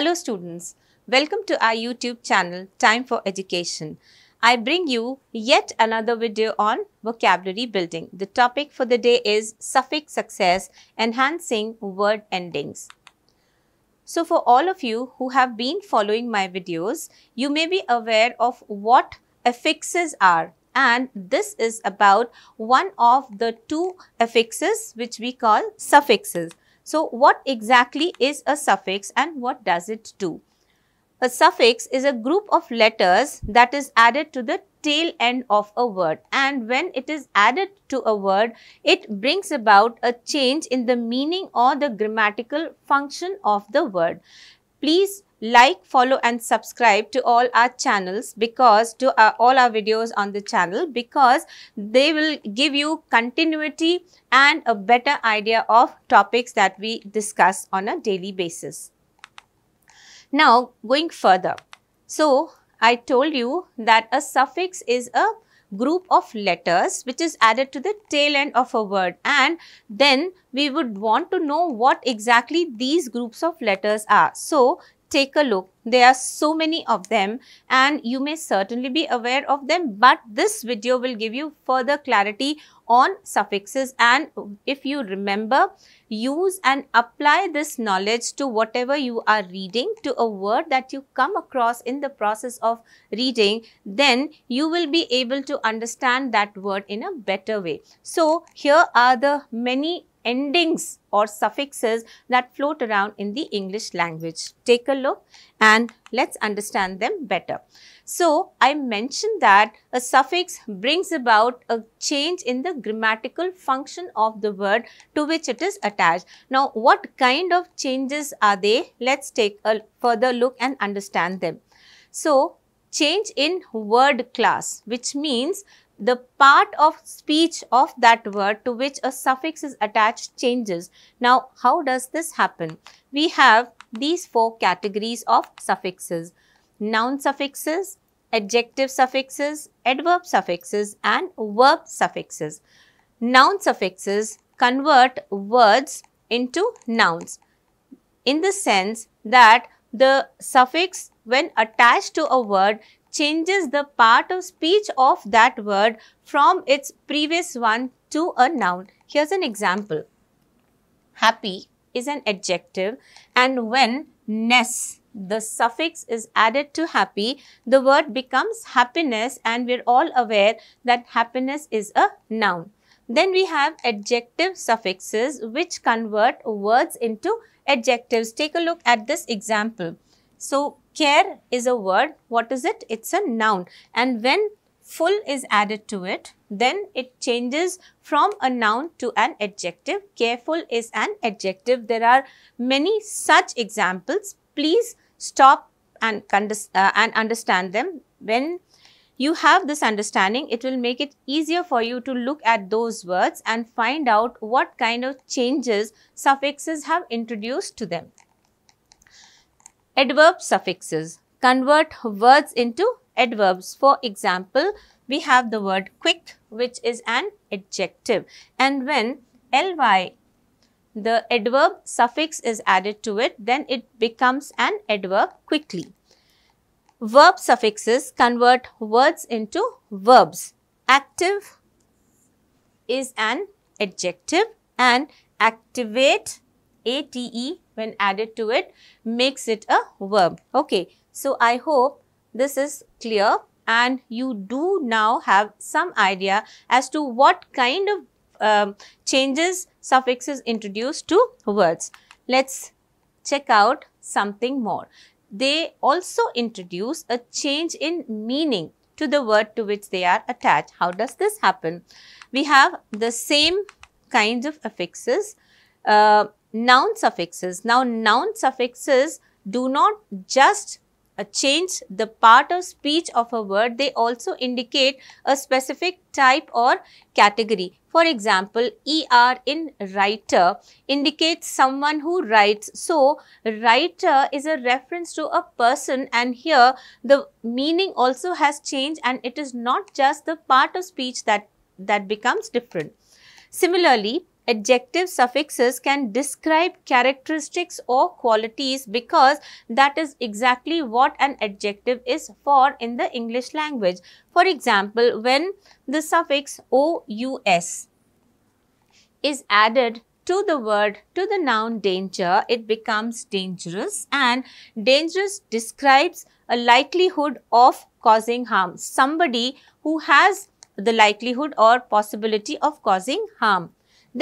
Hello students, welcome to our YouTube channel Time for Education. I bring you yet another video on vocabulary building. The topic for the day is suffix success, enhancing word endings. So for all of you who have been following my videos, you may be aware of what affixes are, and this is about one of the two affixes which we call suffixes. So, what exactly is a suffix and what does it do? A suffix is a group of letters that is added to the tail end of a word, and when it is added to a word, it brings about a change in the meaning or the grammatical function of the word. Please like, follow and subscribe to all our channels all our videos on the channel, because they will give you continuity and a better idea of topics that we discuss on a daily basis. Now going further, so I told you that a suffix is a group of letters which is added to the tail end of a word, and then we would want to know what exactly these groups of letters are. So take a look. There are so many of them and you may certainly be aware of them, but this video will give you further clarity on suffixes, and if you remember, use and apply this knowledge to whatever you are reading, to a word that you come across in the process of reading, then you will be able to understand that word in a better way. So here are the many endings or suffixes that float around in the English language. Take a look and let's understand them better. So, I mentioned that a suffix brings about a change in the grammatical function of the word to which it is attached. Now, what kind of changes are they? Let's take a further look and understand them. So, change in word class, which means the part of speech of that word to which a suffix is attached changes. Now, how does this happen? We have these four categories of suffixes: noun suffixes, adjective suffixes, adverb suffixes, and verb suffixes. Noun suffixes convert words into nouns, in the sense that the suffix, when attached to a word, changes the part of speech of that word from its previous one to a noun. Here's an example. Happy is an adjective, and when ness, the suffix, is added to happy, the word becomes happiness, and we're all aware that happiness is a noun. Then we have adjective suffixes which convert words into adjectives. Take a look at this example. So, care is a word. What is it? It's a noun. And when full is added to it, then it changes from a noun to an adjective. Careful is an adjective. There are many such examples. Please stop and understand them. When you have this understanding, it will make it easier for you to look at those words and find out what kind of changes suffixes have introduced to them. Adverb suffixes convert words into adverbs. For example, we have the word quick, which is an adjective, and when ly, the adverb suffix, is added to it, then it becomes an adverb, quickly. Verb suffixes convert words into verbs. Active is an adjective, and activate, A-T-E, when added to it, makes it a verb. Okay, so I hope this is clear and you do now have some idea as to what kind of changes suffixes introduce to words. Let's check out something more. They also introduce a change in meaning to the word to which they are attached. How does this happen? We have the same kinds of affixes. Noun suffixes. Now, noun suffixes do not just change the part of speech of a word, they also indicate a specific type or category. For example, ER in writer indicates someone who writes. So, writer is a reference to a person, and here the meaning also has changed, and it is not just the part of speech that becomes different. Similarly, adjective suffixes can describe characteristics or qualities because that is exactly what an adjective is for in the English language. For example, when the suffix -ous is added to the word, to the noun danger, it becomes dangerous, and dangerous describes a likelihood of causing harm. Somebody who has the likelihood or possibility of causing harm.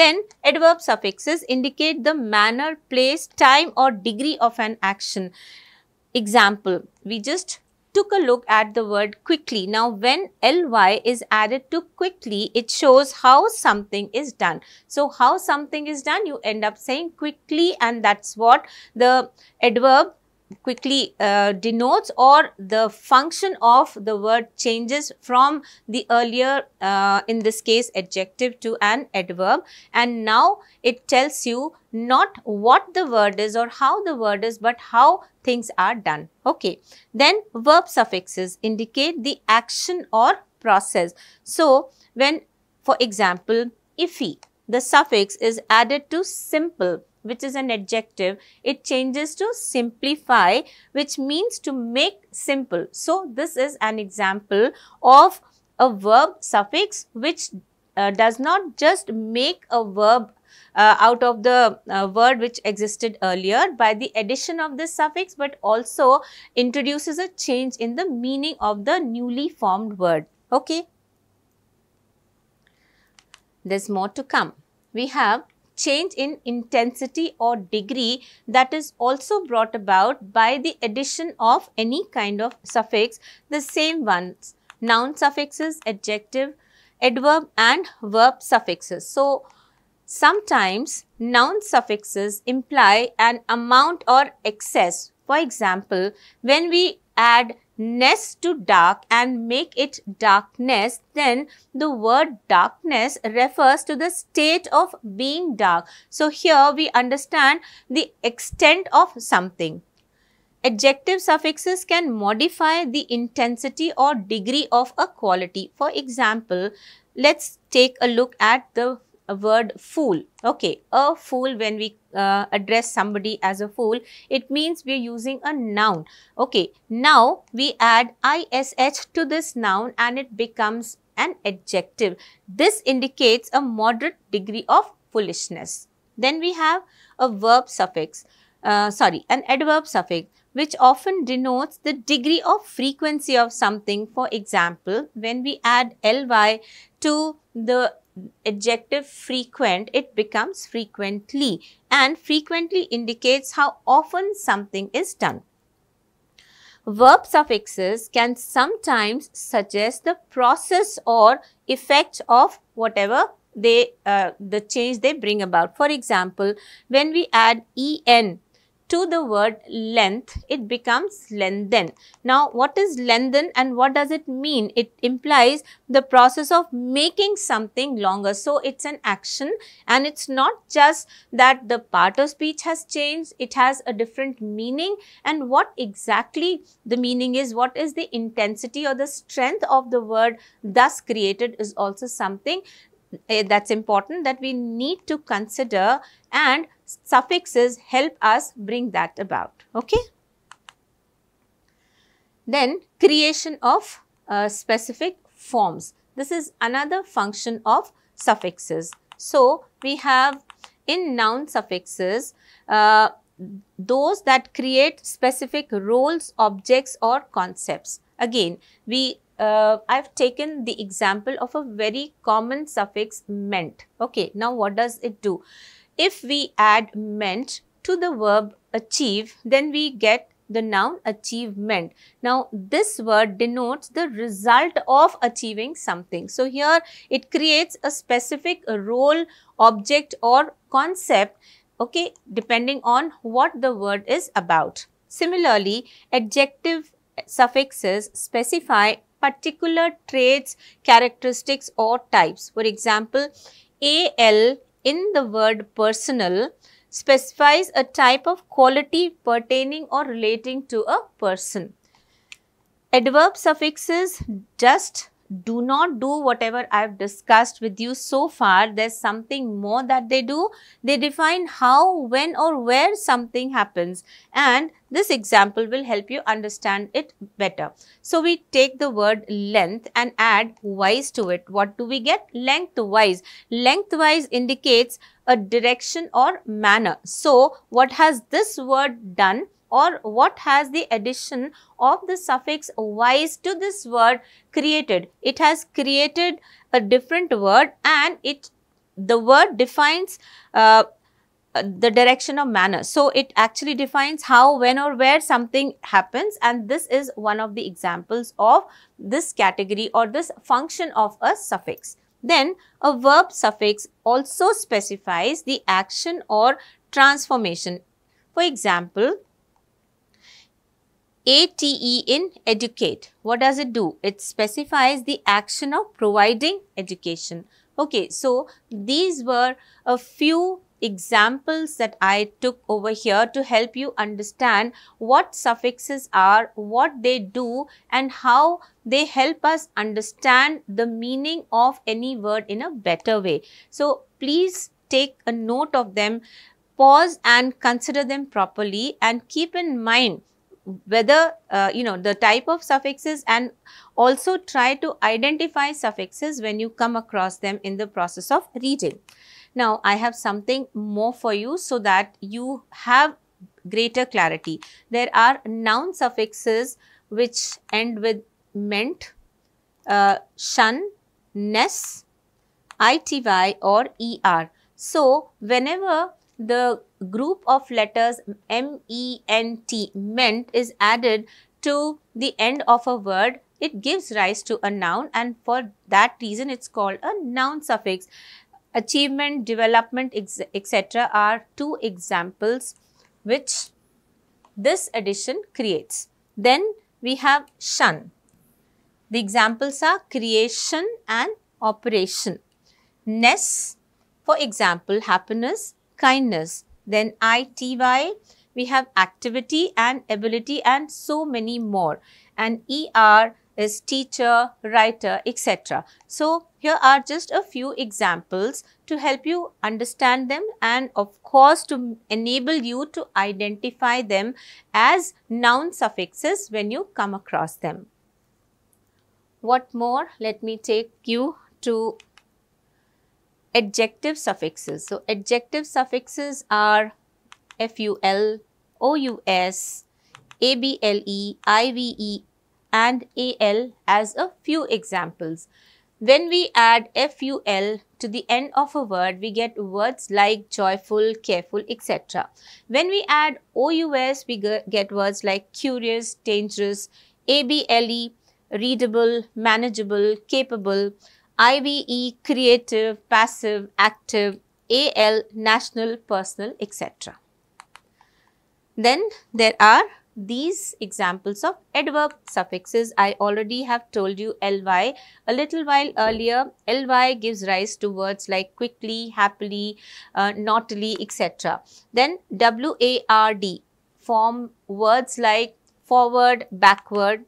Then adverb suffixes indicate the manner, place, time or degree of an action. Example, we just took a look at the word quickly. Now, when ly is added to quickly, it shows how something is done. So, how something is done, you end up saying quickly, and that's what the adverb quickly denotes, or the function of the word changes from the earlier, in this case adjective, to an adverb, and now it tells you not what the word is or how the word is, but how things are done. Okay. Then verb suffixes indicate the action or process. So when, for example, iffy, the suffix is added to simple, which is an adjective, it changes to simplify, which means to make simple. So, this is an example of a verb suffix which does not just make a verb out of the word which existed earlier by the addition of this suffix, but also introduces a change in the meaning of the newly formed word. Okay. There's more to come. We have change in intensity or degree that is also brought about by the addition of any kind of suffix, the same ones, noun suffixes, adjective, adverb and verb suffixes. So, sometimes noun suffixes imply an amount or excess. For example, when we add ness to dark and make it darkness, then the word darkness refers to the state of being dark. So, here we understand the extent of something. Adjective suffixes can modify the intensity or degree of a quality. For example, let's take a look at the word fool. Okay, a fool, when we address somebody as a fool, it means we are using a noun. Okay, now we add ish to this noun and it becomes an adjective. This indicates a moderate degree of foolishness. Then we have a verb suffix, an adverb suffix, which often denotes the degree of frequency of something. For example, when we add ly to the adjective frequent, it becomes frequently, and frequently indicates how often something is done. Verb suffixes can sometimes suggest the process or effect of whatever they the change they bring about. For example, when we add en to the word length, it becomes lengthen. Now, what is lengthen and what does it mean? It implies the process of making something longer. So, it's an action, and it's not just that the part of speech has changed, it has a different meaning, and what exactly the meaning is, what is the intensity or the strength of the word thus created is also something that's important that we need to consider, and suffixes help us bring that about. Okay. Then creation of specific forms. This is another function of suffixes. So, we have in noun suffixes those that create specific roles, objects or concepts. Again, we I've taken the example of a very common suffix meant. Okay, now what does it do? If we add meant to the verb achieve, then we get the noun achievement. Now, this word denotes the result of achieving something. So, here it creates a specific role, object or concept, okay, depending on what the word is about. Similarly, adjective suffixes specify particular traits, characteristics or types. For example, al in the word personal specifies a type of quality pertaining or relating to a person. Adverb suffixes just do not do whatever I've discussed with you so far. There's something more that they do. They define how, when or where something happens, and this example will help you understand it better. So we take the word length and add wise to it. What do we get? Lengthwise. Lengthwise indicates a direction or manner. So what has this word done, or what has the addition of the suffix wise to this word created? It has created a different word, and the word defines the direction of manner. So it actually defines how, when or where something happens, and this is one of the examples of this category or this function of a suffix. Then a verb suffix also specifies the action or transformation. For example, ATE in educate. What does it do? It specifies the action of providing education. Okay, so these were a few examples that I took over here to help you understand what suffixes are, what they do, and how they help us understand the meaning of any word in a better way. So please take a note of them, pause and consider them properly, and keep in mind whether the type of suffixes, and also try to identify suffixes when you come across them in the process of reading. Now, I have something more for you so that you have greater clarity. There are noun suffixes which end with ment, shun, ness, ity or er. So, whenever the group of letters M-E-N-T, ment, is added to the end of a word, it gives rise to a noun, and for that reason it's called a noun suffix. Achievement, development, etc. are two examples which this addition creates. Then we have shun. The examples are creation and operation. Ness, for example, happiness, kindness. Then ity, we have activity and ability, and so many more. And er is teacher, writer, etc. So here are just a few examples to help you understand them, and of course to enable you to identify them as noun suffixes when you come across them. What more? Let me take you to adjective suffixes. So adjective suffixes are ful, ous, able, ive and al as a few examples. When we add ful to the end of a word, we get words like joyful, careful, etc. When we add ous, we get words like curious, dangerous, able, readable, manageable, capable, ive, creative, passive, active, al, national, personal, etc. Then there are these examples of adverb suffixes. I already have told you ly a little while earlier. Ly gives rise to words like quickly, happily, naughtily, etc. Then ward form words like forward, backward.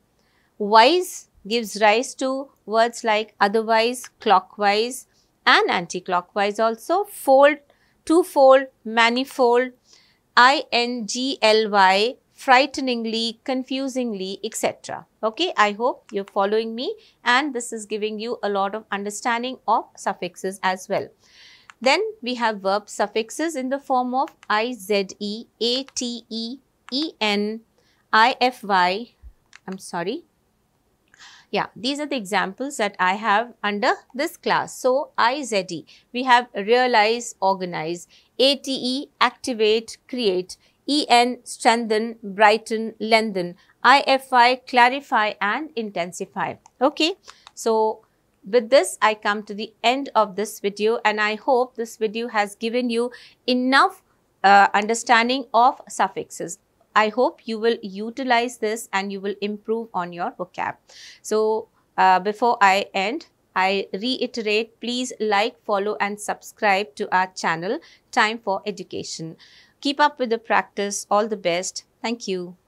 Wise gives rise to words like otherwise, clockwise and anti-clockwise also. Fold, twofold, manifold, ingly, frighteningly, confusingly, etc. Okay, I hope you're following me, and this is giving you a lot of understanding of suffixes as well. Then we have verb suffixes in the form of ize, ate, en, ify. Yeah, these are the examples that I have under this class. So, IZE, we have realize, organize, ATE, activate, create, EN, strengthen, brighten, lengthen, IFI, clarify and intensify. Okay, so with this, I come to the end of this video, and I hope this video has given you enough understanding of suffixes. I hope you will utilize this and you will improve on your vocab. So, before I end, I reiterate, please like, follow and subscribe to our channel, Time for Education. Keep up with the practice. All the best. Thank you.